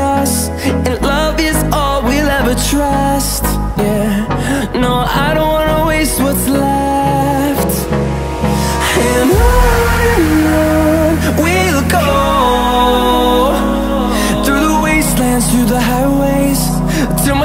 us, and love is all we'll ever trust. Yeah, no, I don't wanna waste what's left. And on we'll go, through the wastelands, through the highways, till my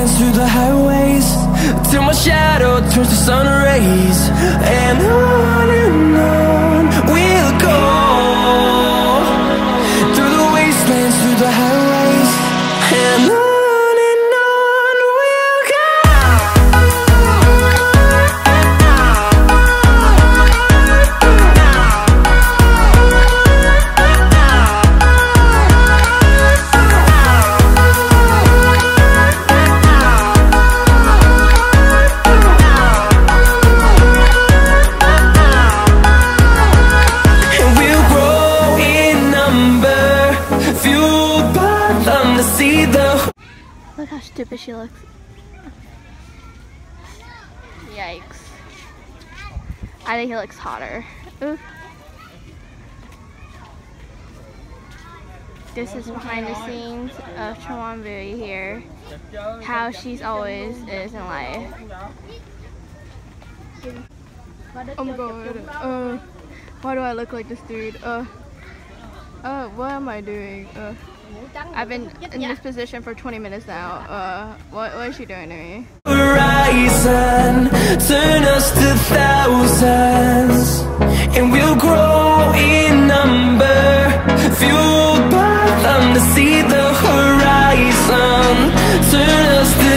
Through the highways, till my shadow turns to sun rays. And on we'll go, through the wastelands, through the highways, and on. Look how stupid she looks. Yikes. I think he looks hotter. Oof. This is behind the scenes of Chonwambui here. How she's always is in life. Oh my god. Why do I look like this dude? What am I doing? I've been in this position for 20 minutes now. What is she doing to me? Horizon, turn us to thousands, and we'll grow in number, fueled by them to see the horizon, turn us to